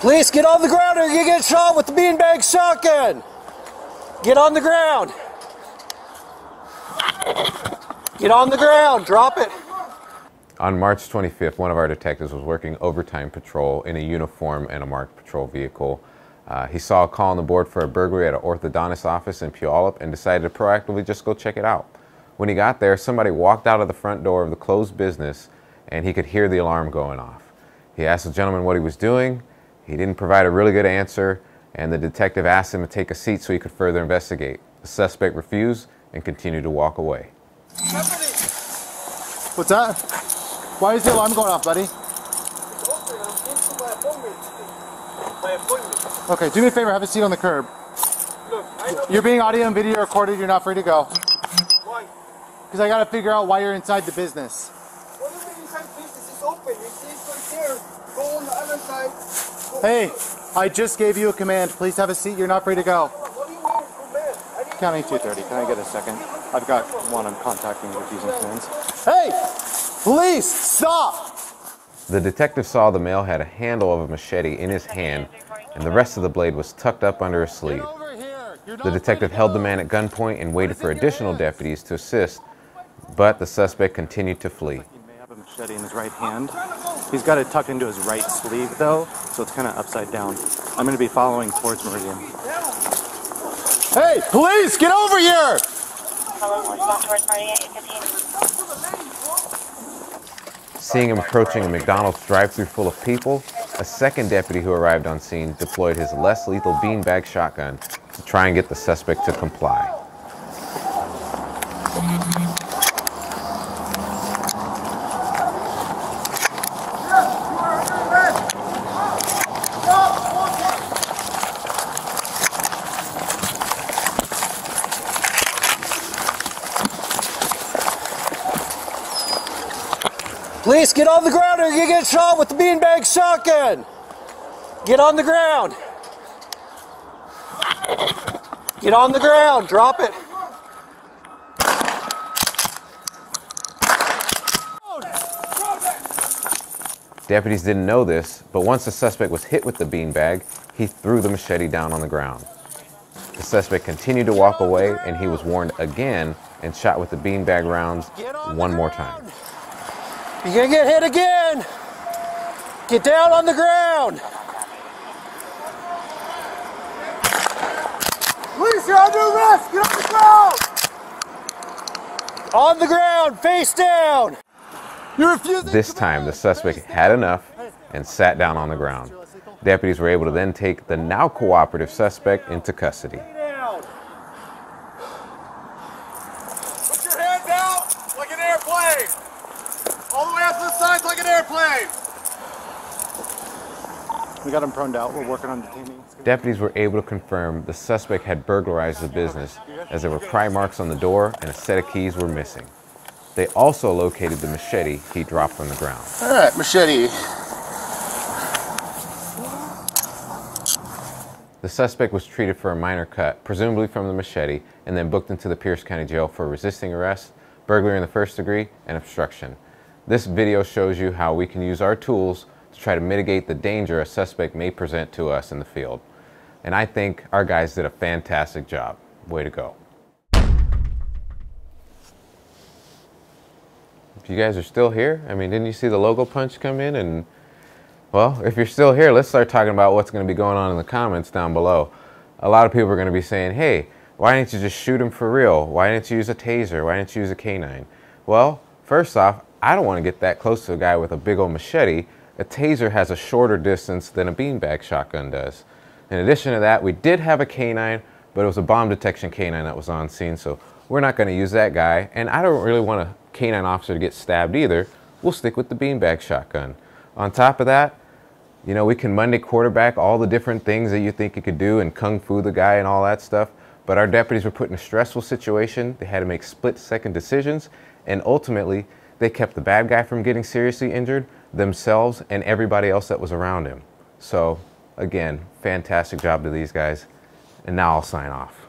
Police, get on the ground or you're gonna get shot with the beanbag shotgun. Get on the ground. Get on the ground, drop it. On March 25th, one of our detectives was working overtime patrol in a uniform and a marked patrol vehicle. He saw a call on the board for a burglary at an orthodontist office in Puyallup and decided to proactively just go check it out. When he got there, somebody walked out of the front door of the closed business and he could hear the alarm going off. He asked the gentleman what he was doing. He didn't provide a really good answer, and the detective asked him to take a seat so he could further investigate. The suspect refused and continued to walk away. What's that? Why is the alarm going off, buddy? It's open. I'm canceling my appointment. Okay, do me a favor, have a seat on the curb. Look, I know you're being audio and video recorded, you're not free to go. Why? Because I gotta figure out why you're inside the business. What is it inside the business? It's open. It's right there. Go on the other side. Go. Hey, I just gave you a command. Please have a seat, you're not free to go. What do you mean a command? County 230, can I get a second? I've got one I'm contacting with using commands. Hey! Police, stop! The detective saw the male had a handle of a machete in his hand and the rest of the blade was tucked up under his sleeve. The detective held the man at gunpoint and waited for additional deputies to assist, but the suspect continued to flee. He may have a machete in his right hand. He's got it tucked into his right sleeve though, so it's kind of upside down. I'm going to be following towards Meridian. Hey, police, get over here! Seeing him approaching a McDonald's drive-thru full of people, a second deputy who arrived on scene deployed his less lethal beanbag shotgun to try and get the suspect to comply. Police, get on the ground or you're gonna get shot with the beanbag shotgun. Get on the ground. Get on the ground, drop it. Deputies didn't know this, but once the suspect was hit with the beanbag, he threw the machete down on the ground. The suspect continued to walk away and he was warned again and shot with the beanbag rounds one more time. You're gonna get hit again! Get down on the ground! Police, you're under arrest! Get on the ground! On the ground, face down! You're refusing. This time, the suspect had enough and sat down on the ground. Deputies were able to then take the now cooperative suspect into custody. Put your hand out like an airplane! All the way out to the sides like an airplane! We got him proned out. We're working on detaining. Deputies were able to confirm the suspect had burglarized the business, as there were pry marks on the door and a set of keys were missing. They also located the machete he dropped on the ground. All right, machete. The suspect was treated for a minor cut, presumably from the machete, and then booked into the Pierce County Jail for resisting arrest, burglary in the first degree, and obstruction. This video shows you how we can use our tools to try to mitigate the danger a suspect may present to us in the field. And I think our guys did a fantastic job. Way to go. If you guys are still here, I mean, didn't you see the logo punch come in? And, well, if you're still here, let's start talking about what's going to be going on in the comments down below. A lot of people are going to be saying, hey, why didn't you just shoot him for real? Why didn't you use a taser? Why didn't you use a canine? Well, first off, I don't want to get that close to a guy with a big old machete. A taser has a shorter distance than a beanbag shotgun does. In addition to that, we did have a canine, but it was a bomb detection canine that was on scene, so we're not going to use that guy. And I don't really want a canine officer to get stabbed either. We'll stick with the beanbag shotgun. On top of that, you know, we can Monday quarterback all the different things that you think you could do and kung fu the guy and all that stuff, but our deputies were put in a stressful situation. They had to make split-second decisions, and ultimately, they kept the bad guy from getting seriously injured, themselves, and everybody else that was around him. So, again, fantastic job to these guys. And now I'll sign off.